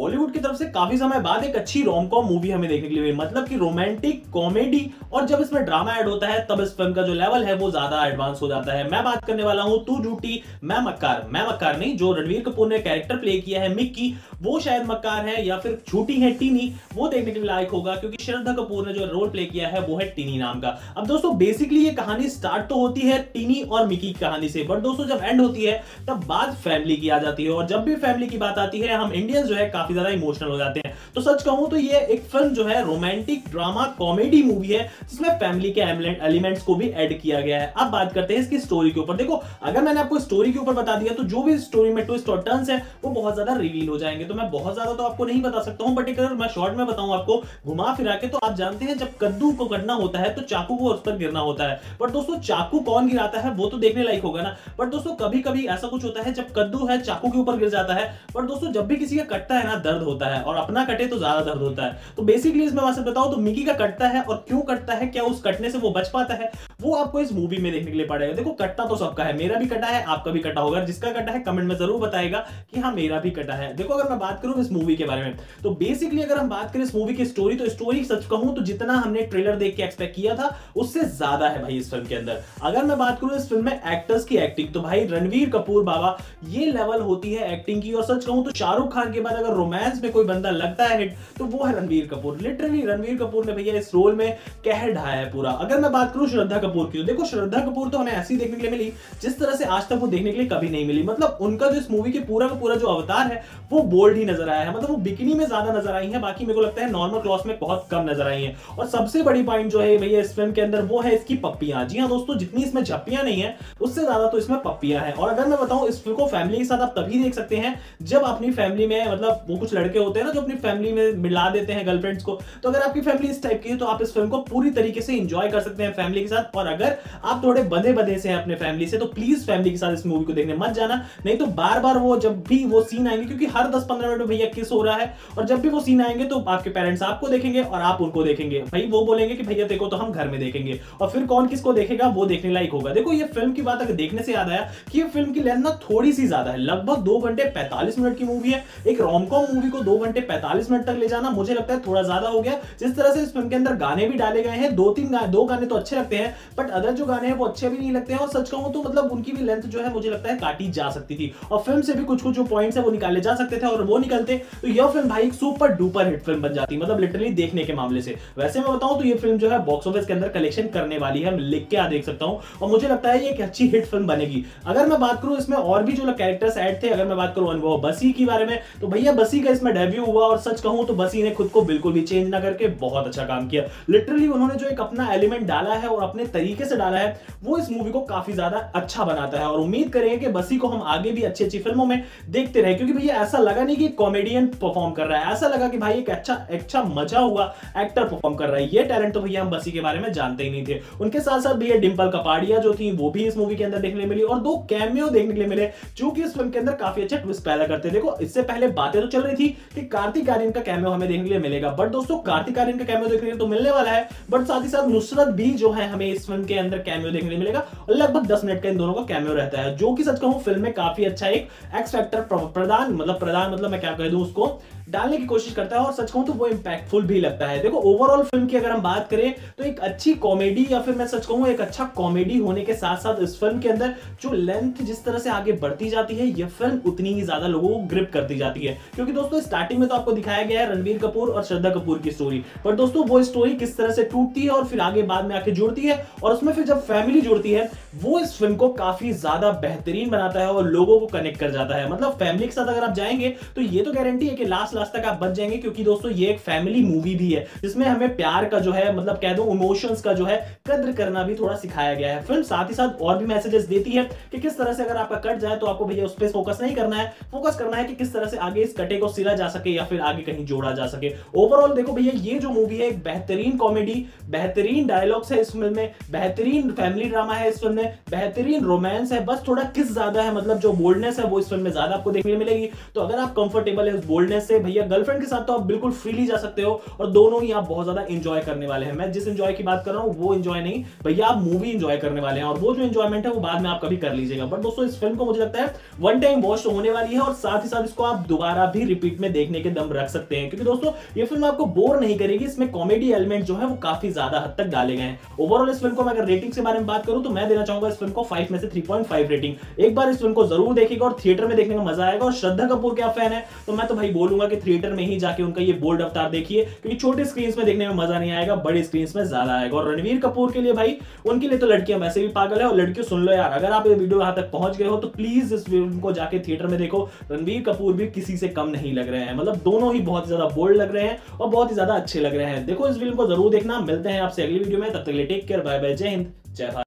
बॉलीवुड की तरफ से काफी समय बाद एक अच्छी रोम कॉम मूवी हमें देखने के लिए मिली, मतलब कि रोमांटिक कॉमेडी और जब इसमें ड्रामा ऐड होता है तब इस फिल्म का जो लेवल है वो ज्यादा एडवांस हो जाता है। मैं बात करने वाला हूं तू जूठी मैं मक्कार नहीं, जो रणवीर कपूर ने कैरेक्टर प्ले किया है मिक्की, वो शायद मक्कार है या फिर झूठी है टीनी, वो देखने के लायक होगा क्योंकि श्रद्धा कपूर ने जो रोल प्ले किया है वो है टीनी नाम का। अब दोस्तों बेसिकली ये कहानी स्टार्ट तो होती है टीनी और मिक्की की कहानी से, बट दोस्तों जब एंड होती है तब बात फैमिली की आ जाती है और जब भी फैमिली की बात आती है हम इंडियंस जो है काफी ज्यादा इमोशनल हो जाते हैं। तो सच कहूं तो ये एक फिल्म जो है रोमांटिक ड्रामा कॉमेडी मूवी है जिसमें फैमिली के एलिमेंट्स को भी ऐड किया गया है। अब बात करते हैं इसकी स्टोरी के ऊपर। देखो अगर मैंने आपको स्टोरी के ऊपर बता दिया तो जो भी स्टोरी में ट्विस्ट और टर्न्स है वो बहुत ज्यादा रिवील हो जाएंगे, तो मैं बहुत ज्यादा तो आपको नहीं बता सकता हूं, बट अगर मैं शॉर्ट में बताऊं आपको घुमा फिरा के तो आप जानते हैं जब कद्दू को कटना होता है तो चाकू को उस पर गिरना होता है, बट दोस्तों चाकू कौन गिराता है वो तो देखने लायक होगा ना। बट दोस्तों कभी कभी ऐसा कुछ होता है जब कद्दू है चाकू के ऊपर गिर जाता है, बट दोस्तों जब भी किसी का कटता है ना दर्द होता है और अपना कटे तो ज्यादा दर्द होता है। तो बेसिकली इसमें बात बताओ तो मिकी का कटता है और क्यों कटता है, क्या उस कटने से वो बच पाता है, वो आपको इस मूवी में देखने के लिए पड़ेगा। देखो कटता तो सबका है, मेरा भी कटा है आपका भी कटा होगा, जिसका कटा है कमेंट में जरूर बताएगा कि हाँ मेरा भी कटा है। देखो अगर मैं बात करूं इस मूवी के बारे में तो बेसिकली अगर हम बात करें इस मूवी की स्टोरी तो स्टोरी सच कहूं तो जितना हमने ट्रेलर देख के एक्सपेक्ट किया था उससे ज्यादा है भाई इस फिल्म के अंदर। अगर मैं बात करूं इस फिल्म में एक्टर्स की एक्टिंग तो भाई रणवीर कपूर बाबा ये लेवल होती है एक्टिंग की, और सच कहूं तो शाहरुख खान के बाद अगर रोमांस में कोई बंदा लगता है हिट तो वो है रणवीर कपूर। लिटरली रणवीर कपूर ने भैया इस रोल में कहर ढाया है पूरा। अगर मैं बात करूं श्रद्धा कपूर की, देखो श्रद्धा कपूर तो हमें ऐसी देखने के लिए मिली जिस तरह से आज तक वो देखने के लिए कभी नहीं मिली, मतलब उनका जो इस मूवी के पूरा का पूरा जो अवतार है वो बोल्ड ही नजर आया है, मतलब वो बिकिनी में ज्यादा नजर आई है, बाकी मेरे को लगता है नॉर्मल क्लॉथ में बहुत कम नजर आई है। और सबसे बड़ी पॉइंट जो है भैया इस फिल्म के अंदर वो है इसकी पप्पियां। जी हाँ दोस्तों जितनी इसमें झप्पियां नहीं है उससे ज्यादा तो इसमें पप्पियां हैं। और अगर मैं बताऊं इस फिल्म को फैमिली के साथ आप तभी देख सकते हैं जब अपनी फैमिली में, मतलब वो कुछ लड़के होते हैं ना जो अपनी फैमिली में मिला देते हैं गर्लफ्रेंड्स को, तो अगर आपकी फैमिली इस टाइप की है तो आप इस फिल्म को पूरी तरीके से एंजॉय कर सकते हैं फैमिली के साथ। और अगर आप थोड़े बधे बधे से हैं अपने फैमिली से तो प्लीज फैमिली के साथ इस मूवी को देखने मत जाना, नहीं तो बार बार वो जब भी वो सीन आएंगे, क्योंकि हर 10-15 मिनट में भैया किस हो रहा है, और जब भी वो सीन आएंगे तो आपके पेरेंट्स आपको देखेंगे और आप उनको देखेंगे, भाई वो बोलेंगे कि भैया देखो तो हम घर में देखेंगे, और फिर कौन किसको देखेगा वो देखने लायक होगा। देखो ये फिल्म की बात अगर देखने से याद आया कि ये फिल्म की लेंथ ना थोड़ी सी ज्यादा है, लगभग 2 घंटे 45 मिनट की मूवी है। एक रोमकॉम मूवी को 2 घंटे 45 मिनट तक ले जाना मुझे लगता है थोड़ा ज्यादा हो गया। जिस तरह से इस फिल्म के अंदर गाने भी डाले गए हैं, दो गाने तो अच्छे लगते हैं बट अदर जो गाने हैं वो अच्छे भी नहीं लगते हैं, और सच कहूं तो मतलब उनकी भी लेंथ जो है मुझे लगता है काटी जा सकती थी, और फिल्म से भी कुछ जो पॉइंट्स है वो निकाले जा सकते थे, और वो निकलते तो यह फिल्म भाई एक सुपर डुपर हिट फिल्म बन जाती, मतलब लिटरली देखने के मामले से। वैसे मैं बताऊं तो ये फिल्म जो है बॉक्स ऑफिस के अंदर कलेक्शन करने वाली है, लिख के देख सकता हूं, और मुझे लगता है ये एक अच्छी हिट फिल्म बनेगी। अगर मैं बात करूं इसमें और भी जो कैरेक्टर्स ऐड थे, अगर मैं बात करूं अनुभव बसी के बारे में तो भैया बसी का इसमें डेब्यू हुआ, और सच कहूं तो बसी ने खुद को बिल्कुल भी चेंज ना करके बहुत अच्छा काम किया। लिटरली उन्होंने जो एक अपना एलिमेंट डाला है और अपने तरीके से डाला है वो इस मूवी को काफी ज्यादा अच्छा बनाता है, और उम्मीद करेंगे कि बसी को हम आगे भी अच्छी अच्छी फिल्मों में देखते रहे, क्योंकि भैया ऐसा लगा नहीं कि कॉमेडियन परफॉर्म कर रहा है, ऐसा लगा कि भाई एक अच्छा मजा हुआ एक्टर परफॉर्म कर रहा है। ये टैलेंट तो भैया हम बसी के बारे में जानते ही नहीं थे। उनके साथ साथ भैया डिम्पल कपाड़िया जो थी वो भी इस मूवी के अंदर देखने मिली, और 2 कैमियो देखने के लिए मिले जो कि इस फिल्म के अंदर काफी अच्छा ट्विस्ट पैदा करते हैं। देखो इससे पहले बातें तो चल रही थी कि कार्तिक आर्यन का कैमियो हमें देखने के लिए मिलेगा, बट दोस्तों कार्तिक आर्यन का कैमियो देखने के लिए तो मिलने वाला है, बट साथ ही साथ नुसरत भी जो है हमें इस फिल्म के अंदर कैमियो देखने के लिए मिलेगा, और लगभग 10 मिनट का इन दोनों का कैमियो रहता है, जो कि सच कहूं फिल्म में काफी अच्छा एक एक्स फैक्टर प्रदान, मतलब मैं क्या कह दूं, उसको डालने की कोशिश करता है, और सच कहूं तो वो इंपैक्टफुल भी लगता है। देखो ओवरऑल फिल्म की अगर हम बात करें तो एक अच्छी कॉमेडी, या फिर मैं सच कहूं एक अच्छा कॉमेडी होने के साथ साथ इस फिल्म के अंदर जो लेंथ जिस तरह से आगे बढ़ती जाती है ये फिल्म उतनी ही ज्यादा लोगों को ग्रिप करती जाती है, क्योंकि दोस्तों स्टार्टिंग में तो आपको दिखाया गया है रणवीर कपूर और श्रद्धा कपूर की स्टोरी, पर दोस्तों वो स्टोरी किस तरह से टूटती है और फिर आगे बाद में आके जुड़ती है, और उसमें फिर जब फैमिली जुड़ती है वो इस फिल्म को काफी ज्यादा बेहतरीन बनाता है और लोगों को कनेक्ट कर जाता है। मतलब फैमिली के साथ अगर आप जाएंगे तो ये तो गारंटी है कि लास्ट तक आप बच जाएंगे, क्योंकि दोस्तों ये एक फैमिली मूवी भी है जिसमें हमें प्यार का जो है, मतलब कह दो इमोशंस का जो है कद्र करना भी थोड़ा सिखाया गया है। फिल्म साथ ही साथ और भी मैसेजेस देती है कि किस तरह से अगर आपका कट जाए तो आपको भैया उस पर फोकस नहीं करना है, फोकस करना है कि किस तरह से आगे इस कटे को सिला जा सके या फिर आगे कहीं जोड़ा जा सके। ओवरऑल देखो भैया ये जो मूवी है एक बेहतरीन कॉमेडी, बेहतरीन डायलॉग्स है इस फिल्म में, बेहतरीन फैमिली ड्रामा है इस फिल्म में, बेहतरीन रोमांस है, बस थोड़ा किस ज्यादा है, मतलब जो बोल्डनेस है वो इस फिल्म में ज्यादा आपको देखने मिलेगी। तो अगर आप कंफर्टेबल है उस बोल्डनेस से भैया गर्लफ्रेंड के साथ तो आप बिल्कुल फ्रीली जा सकते हो और दोनों ही आप बहुत ज्यादा इंजॉय करने वाले हैं। मैं जिस इंजॉय की बात कर रहा हूँ वो इंजॉय नहीं भैया, आप मूवी इंजॉय करने वाले हैं और वो जो इंजॉयमेंट है वो बाद में आप कभी कर लीजिएगा। बट दोस्तों इस फिल्म को मुझे लगता है वन टाइम वॉच होने वाली है और साथ ही साथ इसको आप दोबारा भी रिपीट में देखने के दम रख सकते हैं, क्योंकि दोस्तों ये फिल्म आपको बोर नहीं करेगी। इसमें कॉमेडी एलिमेंट जो है वो काफी ज्यादा हद तक डाले गए हैं। ओवरऑल इस फिल्म को मैं अगर रेटिंग के बारे में बात करूं तो मैं देना चाहूंगा इस फिल्म को 5 में से 3.5 रेटिंग। एक बार इस फिल्म को जरूर देखिएगा और थिएटर में देखने का मजा आएगा। और श्रद्धा कपूर के आप फैन है तो मैं तो भाई बोलूंगा कि थिएटर में ही जाके उनका ये बोल्ड अवतार देखिए, क्योंकि छोटे स्क्रीन में देखने में मजा नहीं आएगा, बड़े स्क्रीन में ज्यादा आएगा। और रणवीर कपूर के लिए भाई, उनके लिए तो लड़कियां वैसे भी पागल है। और लड़कियों सुन लो यार, अगर आप ये वीडियो यहां तक पहुंच गए हो तो प्लीज इस फिल्म को जाके थिएटर में देखो। रणवीर कपूर भी किसी से कम नहीं लग रहे हैं, मतलब दोनों ही बहुत ज्यादा बोल्ड लग रहे हैं और बहुत ही ज्यादा अच्छे लग रहे हैं। देखो इस फिल्म को जरूर देखना। मिलते हैं आपसे अगली वीडियो में, तब तक के लिए टेक केयर, बाय बाय, जय हिंद, जय भारत।